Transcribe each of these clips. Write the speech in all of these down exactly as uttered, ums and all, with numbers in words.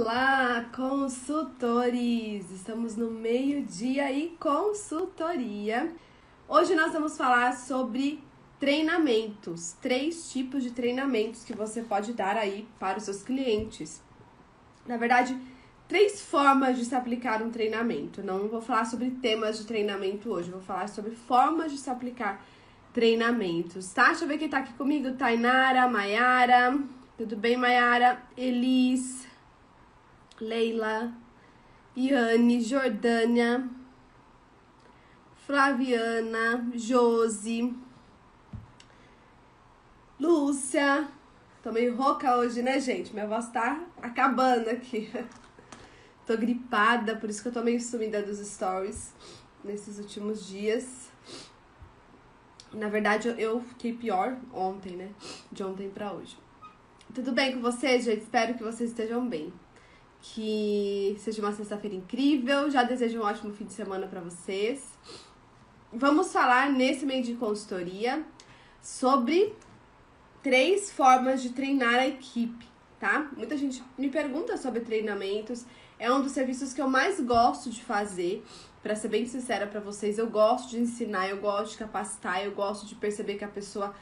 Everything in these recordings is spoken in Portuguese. Olá, consultores! Estamos no meio-dia e consultoria. Hoje nós vamos falar sobre treinamentos, três tipos de treinamentos que você pode dar aí para os seus clientes. Na verdade, três formas de se aplicar um treinamento. Não vou falar sobre temas de treinamento hoje, vou falar sobre formas de se aplicar treinamentos, tá? Deixa eu ver quem tá aqui comigo, Tainara, Maiara, tudo bem, Maiara? Elis, Leila, Iane, Jordânia, Flaviana, Josi, Lúcia. Tô meio rouca hoje, né, gente? Minha voz tá acabando aqui. Tô gripada, por isso que eu tô meio sumida dos stories nesses últimos dias. Na verdade, eu fiquei pior ontem, né? De ontem pra hoje. Tudo bem com vocês, gente? Espero que vocês estejam bem. Que seja uma sexta-feira incrível. Já desejo um ótimo fim de semana pra vocês. Vamos falar nesse meio de consultoria sobre três formas de treinar a equipe, tá? Muita gente me pergunta sobre treinamentos. É um dos serviços que eu mais gosto de fazer. Pra ser bem sincera pra vocês, eu gosto de ensinar, eu gosto de capacitar, eu gosto de perceber que a pessoa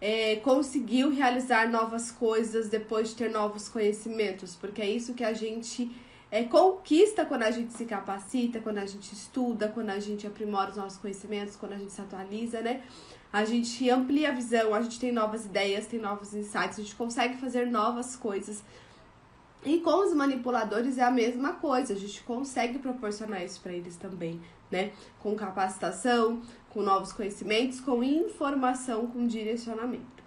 É, conseguiu realizar novas coisas depois de ter novos conhecimentos, porque é isso que a gente é, conquista quando a gente se capacita, quando a gente estuda, quando a gente aprimora os nossos conhecimentos, quando a gente se atualiza, né? A gente amplia a visão, a gente tem novas ideias, tem novos insights, a gente consegue fazer novas coisas. E com os manipuladores é a mesma coisa, a gente consegue proporcionar isso para eles também, né? Com capacitação, com novos conhecimentos, com informação, com direcionamento.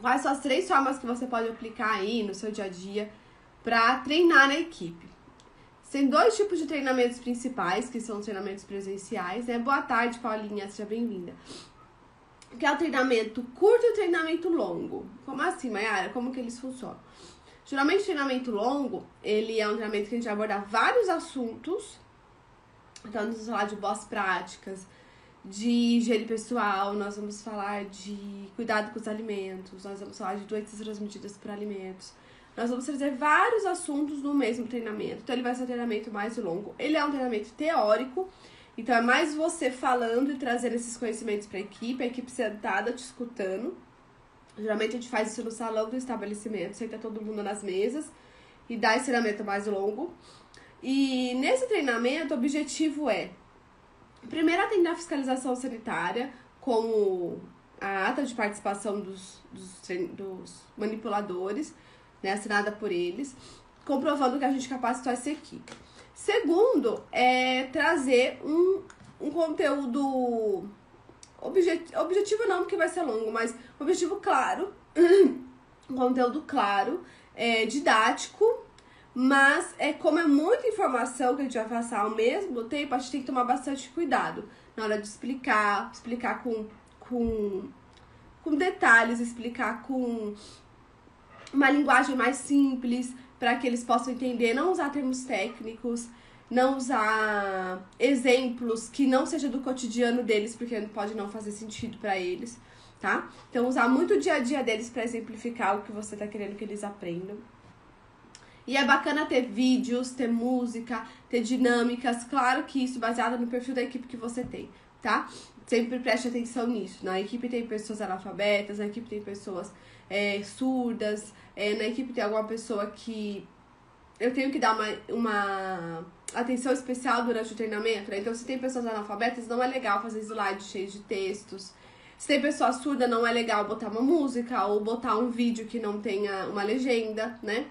Quais são as três formas que você pode aplicar aí no seu dia a dia para treinar a equipe? Tem dois tipos de treinamentos principais, que são os treinamentos presenciais, né? Boa tarde, Paulinha, seja bem-vinda. Que é o treinamento curto e o treinamento longo. Como assim, Mayara? Como que eles funcionam? Geralmente o treinamento longo, ele é um treinamento que a gente vai abordar vários assuntos. Então, nós vamos falar de boas práticas, de higiene pessoal, nós vamos falar de cuidado com os alimentos, nós vamos falar de doenças transmitidas por alimentos. Nós vamos trazer vários assuntos no mesmo treinamento. Então, ele vai ser um treinamento mais longo. Ele é um treinamento teórico, então é mais você falando e trazendo esses conhecimentos para a equipe, a equipe sentada te escutando. Geralmente a gente faz isso no salão do estabelecimento, senta todo mundo nas mesas e dá esse treinamento mais longo. E nesse treinamento o objetivo é, primeiro, atender a fiscalização sanitária, como a ata de participação dos, dos, dos manipuladores, né, assinada por eles, comprovando que a gente capacitou essa equipe. Segundo, é trazer um, um conteúdo... Objet... Objetivo não, porque vai ser longo, mas objetivo claro, conteúdo claro, é, didático, mas é, como é muita informação que a gente vai passar ao mesmo tempo, a gente tem que tomar bastante cuidado na hora de explicar, explicar com, com, com detalhes, explicar com uma linguagem mais simples, para que eles possam entender, não usar termos técnicos, não usar exemplos que não seja do cotidiano deles, porque pode não fazer sentido para eles, tá? Então, usar muito o dia a dia deles para exemplificar o que você tá querendo que eles aprendam. E é bacana ter vídeos, ter música, ter dinâmicas, claro que isso baseado no perfil da equipe que você tem, tá? Sempre preste atenção nisso. Na equipe tem pessoas analfabetas, na equipe tem pessoas é, surdas, é, na equipe tem alguma pessoa que... Eu tenho que dar uma, uma atenção especial durante o treinamento, né? Então, se tem pessoas analfabetas, não é legal fazer slides cheios de textos. Se tem pessoa surda, não é legal botar uma música ou botar um vídeo que não tenha uma legenda, né?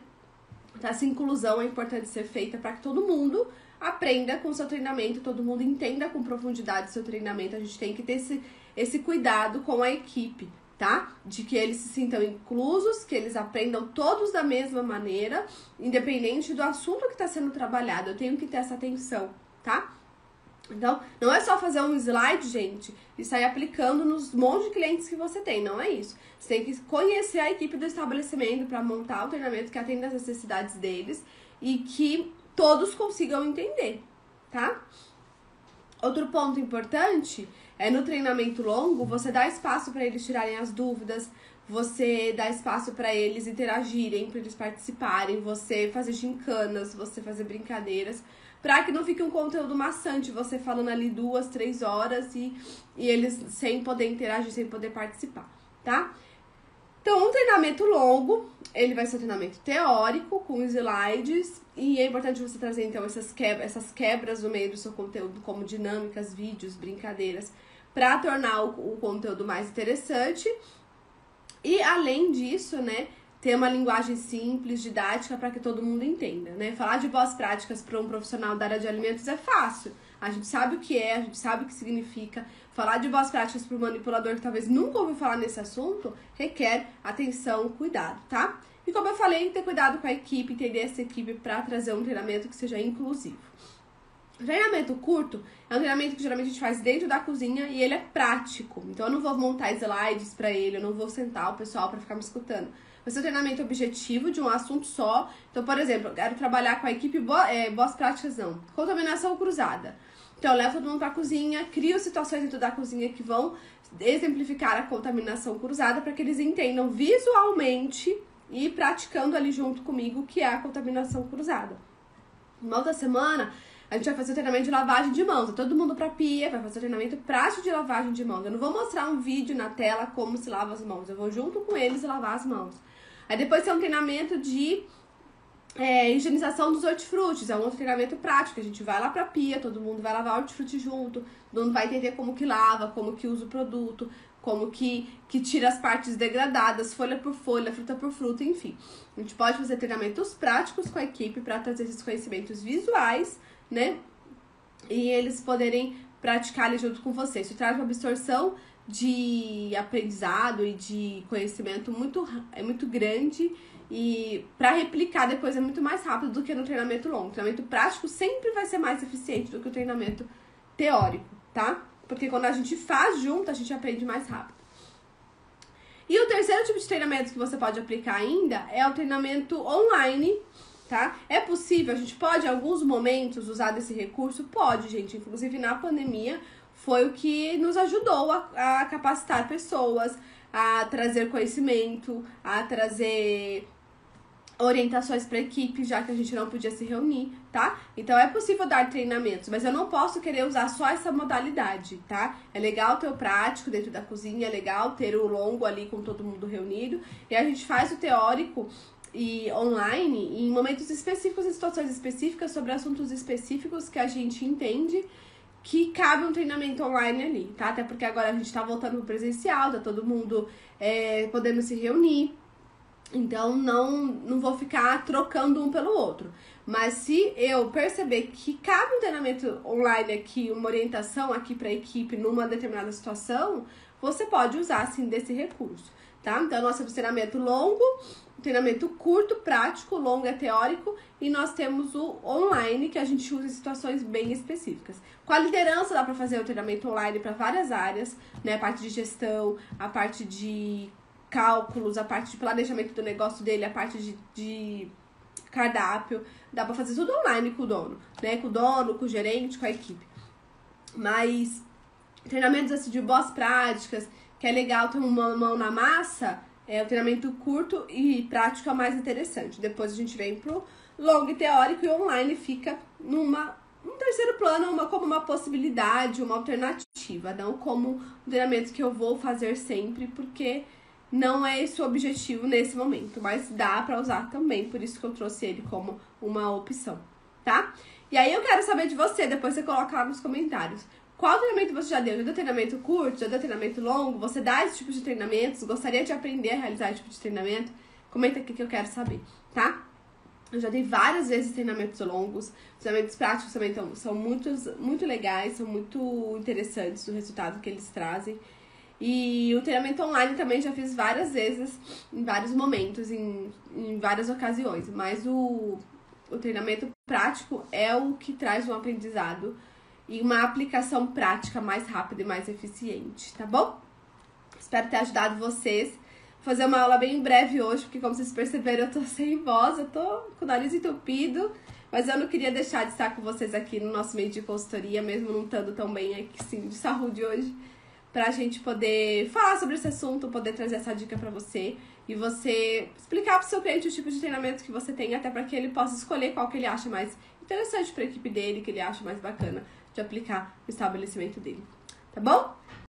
Então, essa inclusão é importante ser feita para que todo mundo aprenda com o seu treinamento, todo mundo entenda com profundidade o seu treinamento. A gente tem que ter esse, esse cuidado com a equipe, tá? De que eles se sintam inclusos, que eles aprendam todos da mesma maneira, independente do assunto que está sendo trabalhado. Eu tenho que ter essa atenção, tá? Então, não é só fazer um slide, gente, e sair aplicando nos monte de clientes que você tem, não é isso. Você tem que conhecer a equipe do estabelecimento para montar o treinamento que atenda às necessidades deles e que todos consigam entender, tá? Outro ponto importante é no treinamento longo, você dá espaço para eles tirarem as dúvidas, você dar espaço para eles interagirem, para eles participarem, você fazer gincanas, você fazer brincadeiras, para que não fique um conteúdo maçante, você falando ali duas, três horas e, e eles sem poder interagir, sem poder participar, tá? Então, um treinamento longo, ele vai ser um treinamento teórico, com slides, e é importante você trazer, então, essas quebras, essas quebras no meio do seu conteúdo, como dinâmicas, vídeos, brincadeiras, para tornar o, o conteúdo mais interessante. E, além disso, né, ter uma linguagem simples, didática, para que todo mundo entenda, né? Falar de boas práticas para um profissional da área de alimentos é fácil. A gente sabe o que é, a gente sabe o que significa. Falar de boas práticas para o manipulador que talvez nunca ouviu falar nesse assunto requer atenção, cuidado, tá? E como eu falei, ter cuidado com a equipe, entender essa equipe para trazer um treinamento que seja inclusivo. O treinamento curto é um treinamento que geralmente a gente faz dentro da cozinha e ele é prático. Então eu não vou montar slides para ele, eu não vou sentar o pessoal para ficar me escutando. Vai ser um treinamento objetivo de um assunto só. Então, por exemplo, eu quero trabalhar com a equipe boas, é, boas práticas não, contaminação cruzada. Então, eu levo todo mundo para a cozinha, crio situações dentro da cozinha que vão exemplificar a contaminação cruzada para que eles entendam visualmente e praticando ali junto comigo o que é a contaminação cruzada. Uma outra semana, a gente vai fazer o treinamento de lavagem de mãos. Vai todo mundo para a pia, vai fazer o treinamento prático de lavagem de mãos. Eu não vou mostrar um vídeo na tela como se lava as mãos, eu vou junto com eles lavar as mãos. Aí depois tem um treinamento de é, higienização dos hortifrutis, é um outro treinamento prático, a gente vai lá pra pia, todo mundo vai lavar o hortifruti junto, todo mundo vai entender como que lava, como que usa o produto, como que, que tira as partes degradadas, folha por folha, fruta por fruta, enfim. A gente pode fazer treinamentos práticos com a equipe para trazer esses conhecimentos visuais, né, e eles poderem praticar ali junto com você. Isso traz uma absorção de aprendizado e de conhecimento muito, é muito grande e para replicar depois é muito mais rápido do que no treinamento longo. O treinamento prático sempre vai ser mais eficiente do que o treinamento teórico, tá? Porque quando a gente faz junto, a gente aprende mais rápido. E o terceiro tipo de treinamento que você pode aplicar ainda é o treinamento online, tá? É possível, a gente pode em alguns momentos usar desse recurso? Pode, gente, inclusive na pandemia, foi o que nos ajudou a, a capacitar pessoas, a trazer conhecimento, a trazer orientações para a equipe, já que a gente não podia se reunir, tá? Então é possível dar treinamentos, mas eu não posso querer usar só essa modalidade, tá? É legal ter o prático dentro da cozinha, é legal ter o longo ali com todo mundo reunido, e a gente faz o teórico e online em momentos específicos, em situações específicas, sobre assuntos específicos que a gente entende, que cabe um treinamento online ali, tá? Até porque agora a gente tá voltando pro presencial, tá todo mundo é, podendo se reunir. Então, não, não vou ficar trocando um pelo outro. Mas se eu perceber que cabe um treinamento online aqui, uma orientação aqui pra equipe numa determinada situação, você pode usar, assim, desse recurso, tá? Então, nós temos treinamento longo, treinamento curto, prático, longo é teórico, e nós temos o online, que a gente usa em situações bem específicas. Com a liderança dá para fazer o treinamento online para várias áreas, né? A parte de gestão, a parte de cálculos, a parte de planejamento do negócio dele, a parte de, de cardápio, dá para fazer tudo online com o dono, né? Com o dono, com o gerente, com a equipe. Mas treinamentos assim de boas práticas, que é legal ter uma mão na massa, é, o treinamento curto e prático é o mais interessante. Depois a gente vem pro longo e teórico e online fica numa, num terceiro plano, uma, como uma possibilidade, uma alternativa, não como um treinamento que eu vou fazer sempre, porque não é esse o objetivo nesse momento, mas dá para usar também, por isso que eu trouxe ele como uma opção, tá? E aí eu quero saber de você, depois você coloca lá nos comentários. Qual treinamento você já deu? Já deu treinamento curto? Já deu treinamento longo? Você dá esse tipo de treinamentos? Gostaria de aprender a realizar esse tipo de treinamento? Comenta aqui que eu quero saber, tá? Eu já dei várias vezes treinamentos longos. Os treinamentos práticos também então, são muitos, muito legais, são muito interessantes o resultado que eles trazem. E o treinamento online também já fiz várias vezes, em vários momentos, em, em várias ocasiões. Mas o, o treinamento prático é o que traz um aprendizado e uma aplicação prática mais rápida e mais eficiente, tá bom? Espero ter ajudado vocês. Vou fazer uma aula bem breve hoje, porque como vocês perceberam, eu tô sem voz, eu tô com o nariz entupido, mas eu não queria deixar de estar com vocês aqui no nosso meio de consultoria, mesmo não estando tão bem aqui, sim, de saúde hoje, pra gente poder falar sobre esse assunto, poder trazer essa dica pra você e você explicar pro seu cliente o tipo de treinamento que você tem, até para que ele possa escolher qual que ele acha mais interessante pra equipe dele, que ele acha mais bacana de aplicar no estabelecimento dele, tá bom?